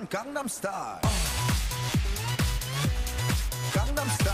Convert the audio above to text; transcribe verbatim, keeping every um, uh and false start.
on Gangnam Style. Gangnam Style.